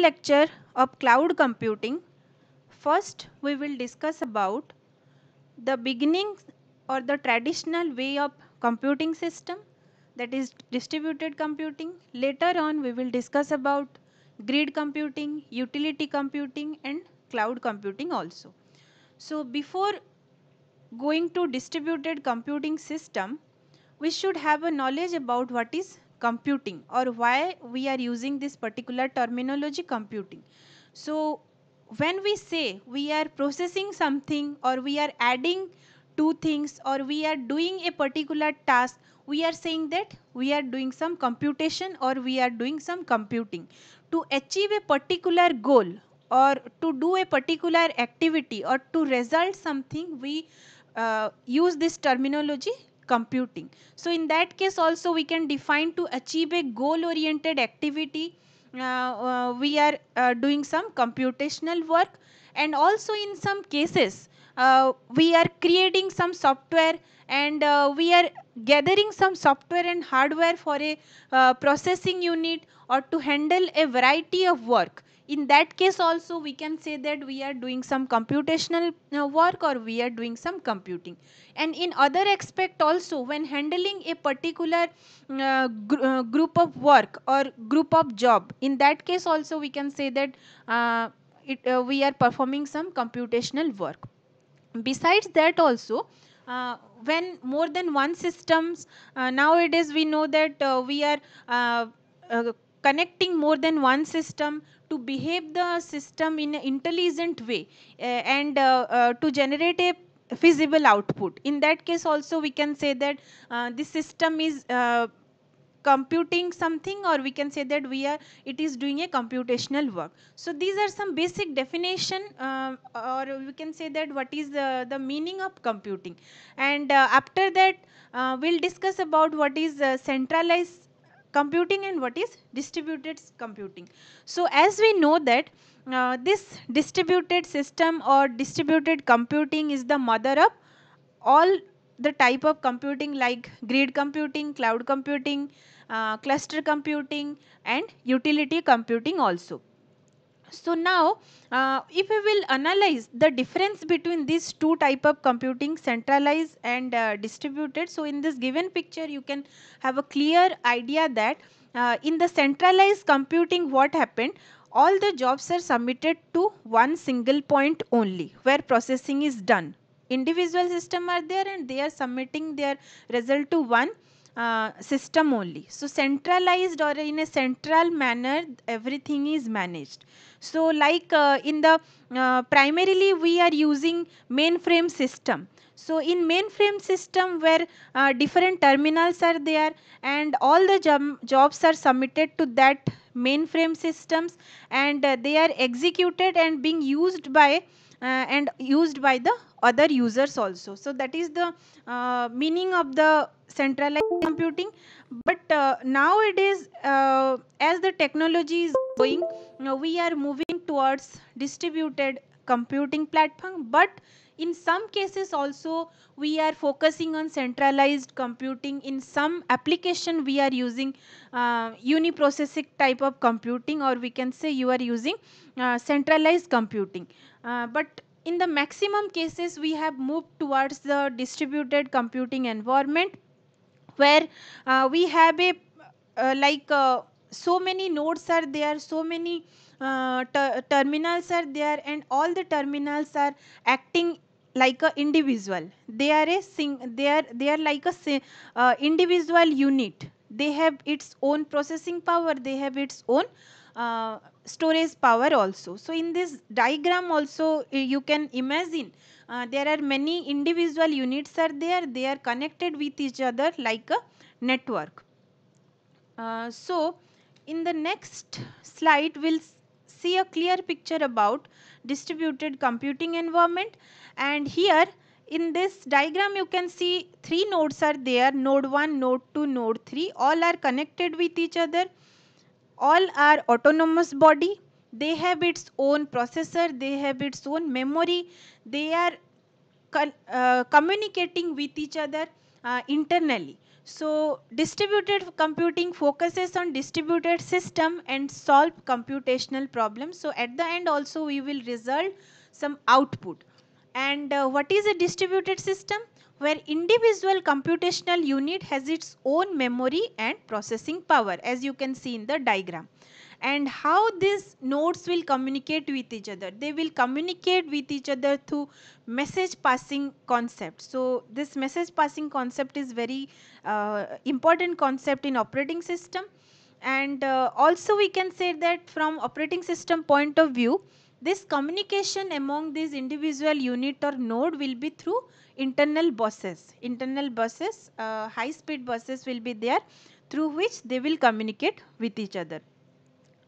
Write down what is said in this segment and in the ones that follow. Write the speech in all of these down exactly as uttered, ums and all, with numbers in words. lecture of cloud computing, first we will discuss about the beginning or the traditional way of computing system, that is distributed computing. Later on we will discuss about grid computing, utility computing and cloud computing also. So before going to distributed computing system, we should have a knowledge about what is computing or why we are using this particular terminology computing. So when we say we are processing something or we are adding two things or we are doing a particular task, we are saying that we are doing some computation or we are doing some computing. To achieve a particular goal or to do a particular activity or to result something, we uh, use this terminology computing. So in that case also we can define to achieve a goal oriented activity, uh, uh, we are uh, doing some computational work, and also in some cases uh, we are creating some software and uh, we are gathering some software and hardware for a uh, processing unit or to handle a variety of work. In that case also we can say that we are doing some computational uh, work or we are doing some computing. And in other aspect also, when handling a particular uh, gr uh, group of work or group of job, in that case also we can say that uh, it, uh, we are performing some computational work. Besides that also, uh, when more than one systems, uh, nowadays we know that uh, we are uh, uh, connecting more than one system to behave the system in an intelligent way uh, and uh, uh, to generate a feasible output. In that case also we can say that uh, this system is uh, computing something, or we can say that we are it is doing a computational work. So these are some basic definition uh, or we can say that what is the, the meaning of computing. And uh, after that uh, we'll discuss about what is uh, centralized computing and what is distributed computing. So as we know that uh, this distributed system or distributed computing is the mother of all the type of computing like grid computing, cloud computing, uh, cluster computing and utility computing also. So now uh, if we will analyze the difference between these two type of computing, centralized and uh, distributed, so in this given picture you can have a clear idea that uh, in the centralized computing what happened, all the jobs are submitted to one single point only where processing is done. Individual systems are there and they are submitting their result to one Uh, system only. So centralized or in a central manner everything is managed. So like uh, in the uh, primarily we are using mainframe system. So in mainframe system where uh, different terminals are there and all the job jobs are submitted to that mainframe systems and uh, they are executed and being used by uh, and used by the other users also. So that is the uh, meaning of the centralized computing. But uh, nowadays uh, as the technology is going, you know, we are moving towards distributed computing platform, but in some cases also we are focusing on centralized computing. In some application we are using uh, uniprocessing type of computing, or we can say you are using uh, centralized computing, uh, but in the maximum cases we have moved towards the distributed computing environment where uh, we have a uh, like uh, so many nodes are there, so many uh, ter terminals are there, and all the terminals are acting like a individual. They are a sing they are they are like a uh, individual unit. They have its own processing power, they have its own uh, storage power also. So in this diagram also uh, you can imagine uh, there are many individual units are there, they are connected with each other like a network. Uh, so in the next slide we'll see a clear picture about distributed computing environment. And here in this diagram you can see three nodes are there, node one, node two, node three, all are connected with each other. All are autonomous body, they have its own processor, they have its own memory, they are con uh, communicating with each other uh, internally. So distributed computing focuses on distributed system and solve computational problems. So at the end also we will result some output. And uh, what is a distributed system? Where individual computational unit has its own memory and processing power, as you can see in the diagram. And how these nodes will communicate with each other? They will communicate with each other through message passing concept. So this message passing concept is very uh, important concept in operating system. And uh, also we can say that from operating system point of view, this communication among these individual unit or node will be through internal buses. Internal buses, uh, high speed buses will be there, through which they will communicate with each other.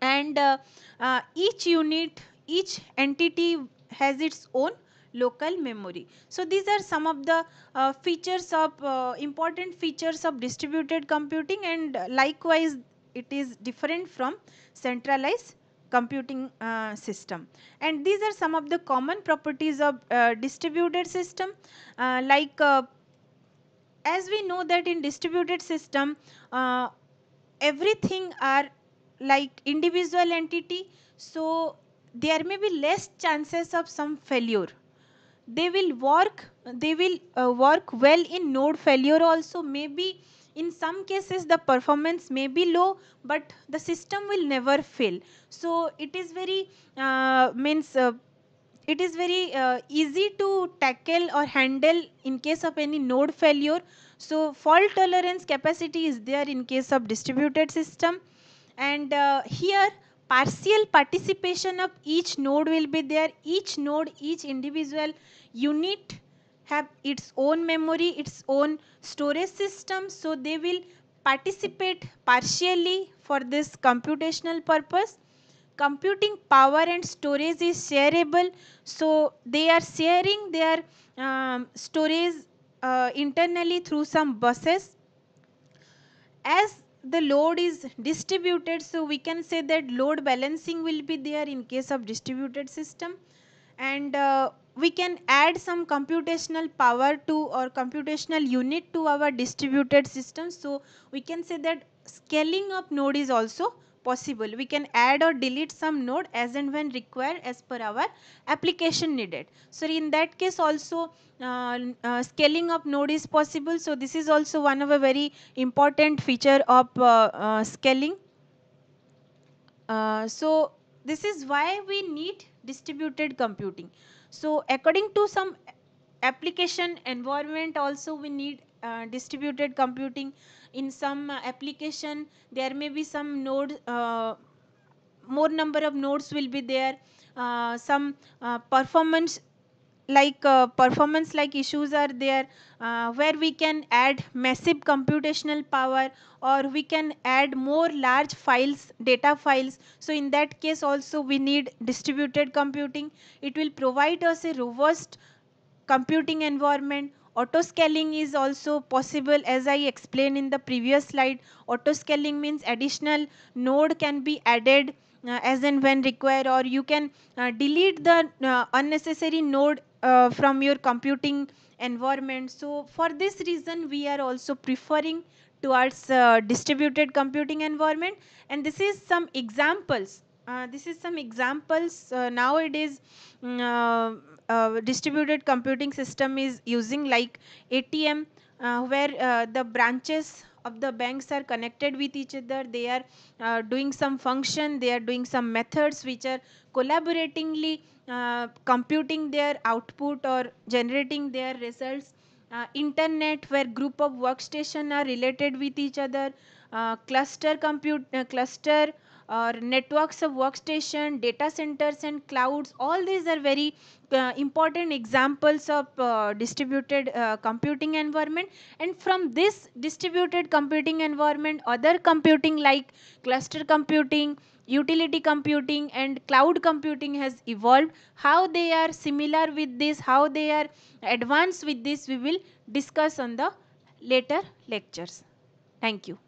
And uh, uh, each unit, each entity has its own local memory. So these are some of the uh, features of, uh, important features of distributed computing, and likewise it is different from centralized computing uh, system. And these are some of the common properties of uh, distributed system. Uh, like uh, as we know that in distributed system, uh, everything are like individual entity, so there may be less chances of some failure. They will work, they will uh, work well in node failure also. Maybe in some cases the performance may be low, but the system will never fail. So it is very uh, means uh, it is very uh, easy to tackle or handle in case of any node failure. So fault tolerance capacity is there in case of distributed system. And uh, here partial participation of each node will be there. Each node, each individual unit have its own memory, its own storage system. So they will participate partially for this computational purpose. Computing power and storage is shareable. So they are sharing their um, storage uh, internally through some buses. As the load is distributed, so we can say that load balancing will be there in case of distributed system. And uh, we can add some computational power to or computational unit to our distributed system. So we can say that scaling of node is also possible. We can add or delete some node as and when required as per our application needed. So in that case also uh, uh, scaling of node is possible. So this is also one of a very important feature of uh, uh, scaling. Uh, so this is why we need distributed computing. So according to some application environment also we need uh, distributed computing. In some uh, application there may be some node, uh, more number of nodes will be there. Uh, some uh, performance like uh, performance like issues are there, uh, where we can add massive computational power, or we can add more large files, data files. So in that case also we need distributed computing. It will provide us a robust computing environment. Auto scaling is also possible, as I explained in the previous slide. Auto scaling means additional node can be added uh, as and when required, or you can uh, delete the uh, unnecessary node uh, from your computing environment. So for this reason we are also preferring towards uh, distributed computing environment. And this is some examples. Uh, this is some examples uh, nowadays uh, uh, distributed computing system is using, like A T M, uh, where uh, the branches of the banks are connected with each other. They are uh, doing some function, they are doing some methods which are collaboratingly uh, computing their output or generating their results. Uh, internet, where group of workstation are related with each other. Uh, cluster compute, uh, cluster or networks of workstation, data centers and clouds, all these are very uh, important examples of uh, distributed uh, computing environment. And from this distributed computing environment, other computing like cluster computing, utility computing and cloud computing has evolved. How they are similar with this, how they are advanced with this, we will discuss on the later lectures. Thank you.